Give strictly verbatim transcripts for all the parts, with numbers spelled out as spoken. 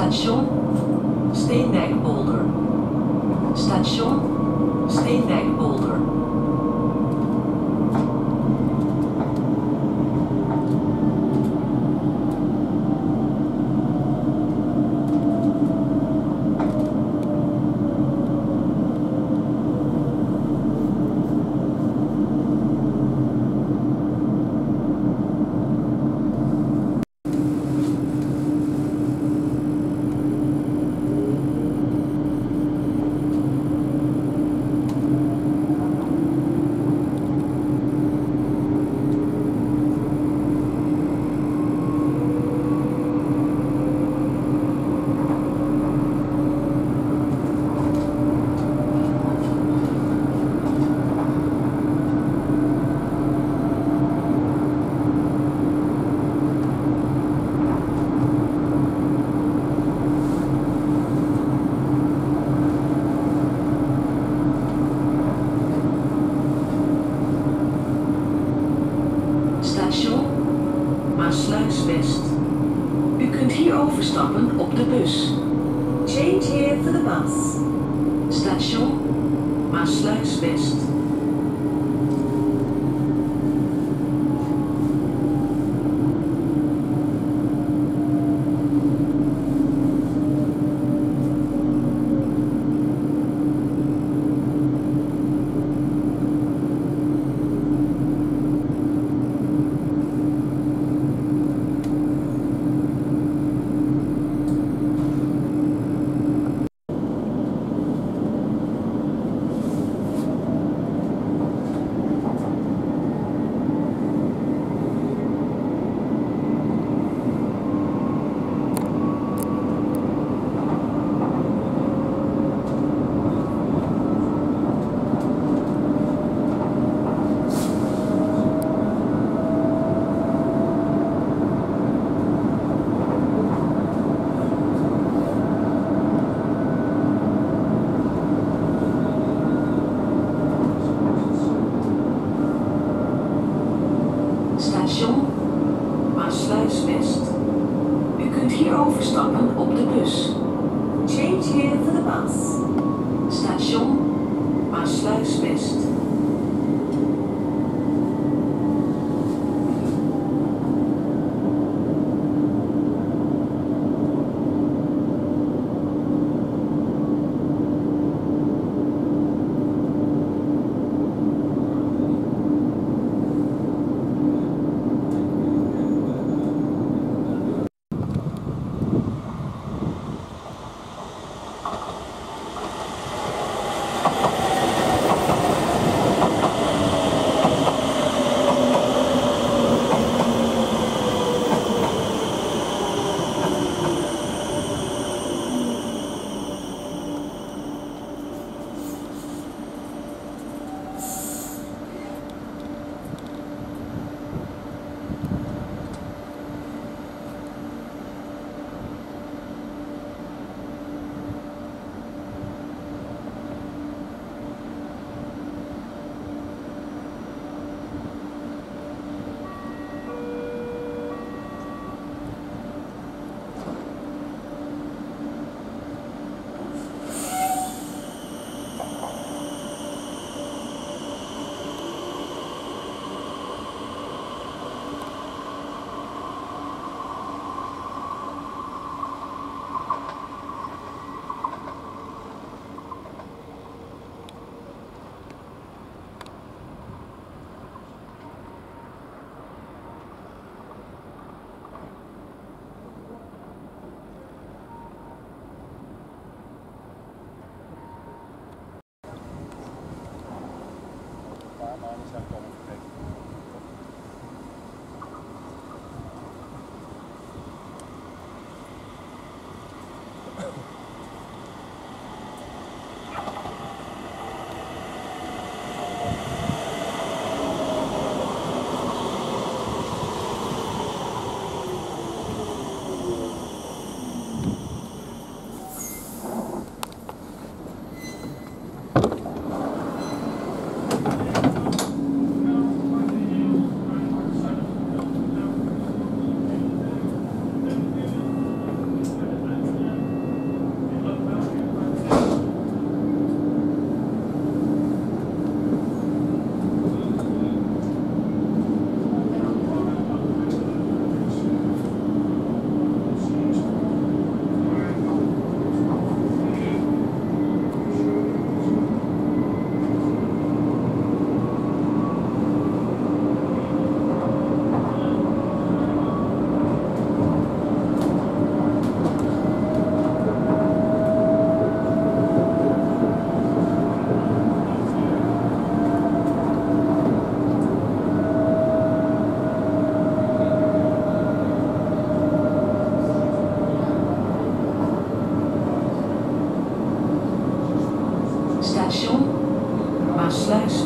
Station Steendijkpolder. Station Steendijkpolder. Maassluis West. U kunt hier overstappen op de bus. Change here for the bus. Station Maassluis West. Maassluis West. U kunt hier overstappen op de bus. Change here for the bus. Station Maassluis West. You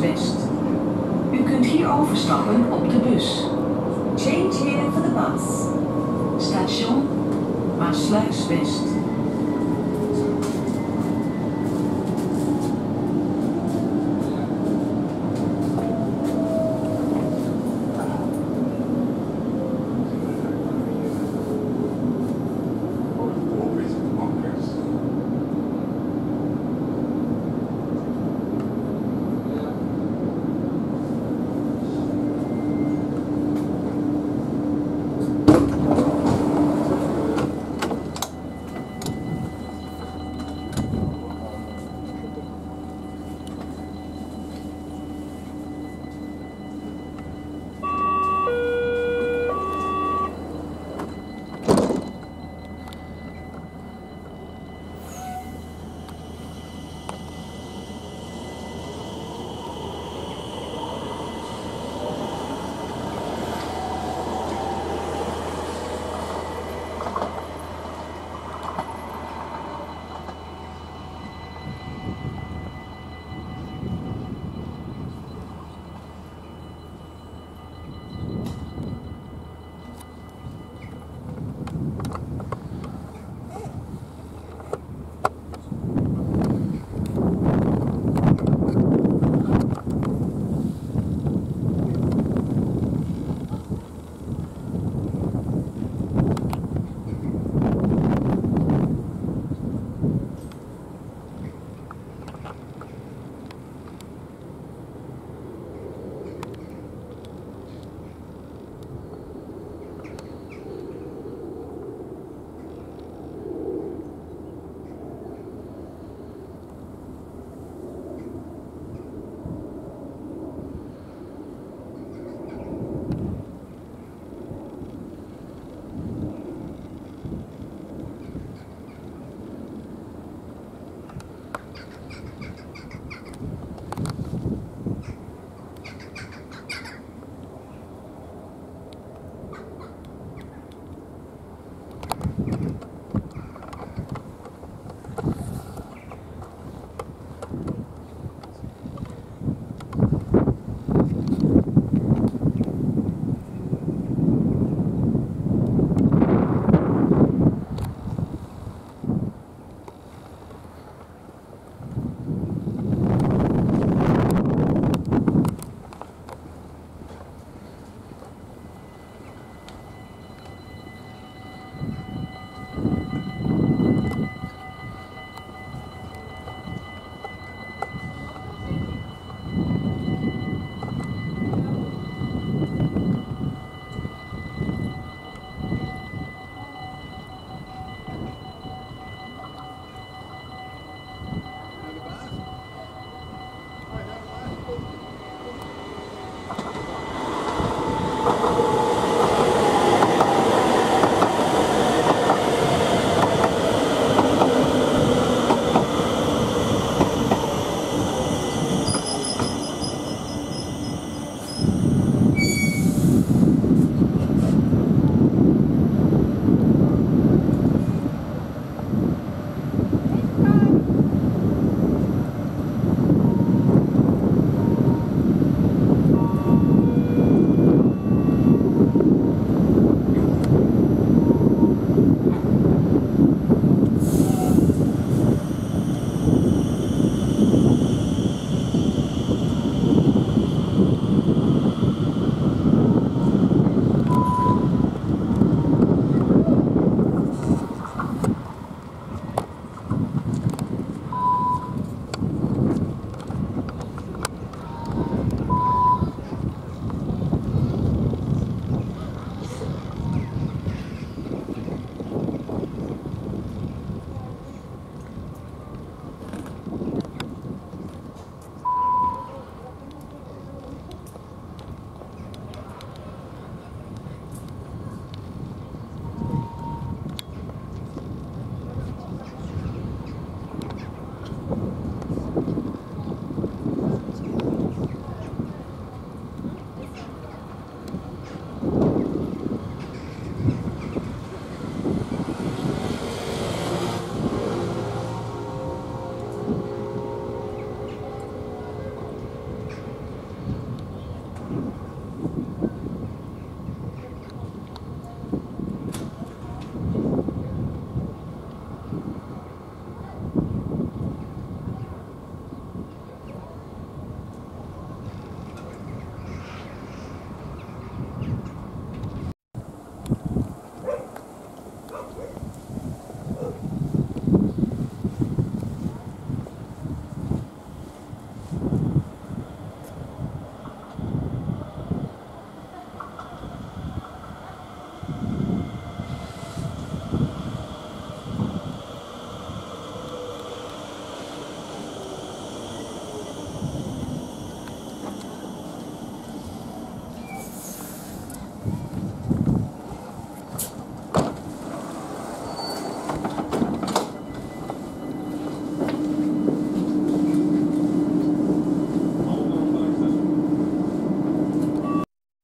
West. U kunt hier overstappen op de bus. Change here for the bus. Station Maassluis West.